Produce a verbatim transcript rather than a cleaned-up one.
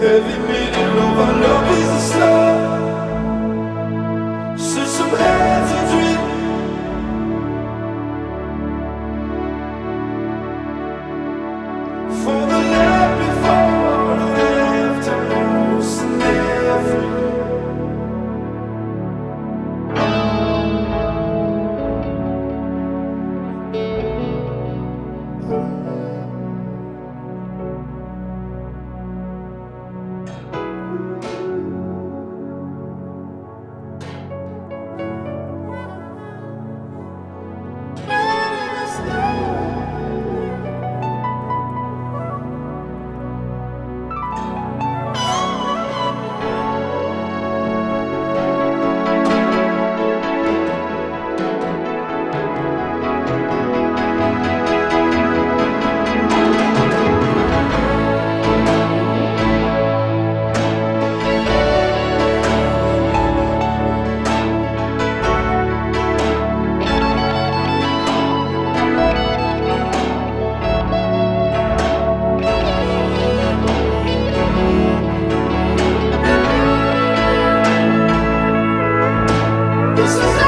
Every minute of our love is a slap. Shoot some hands and drink for the love before and after, most and every this is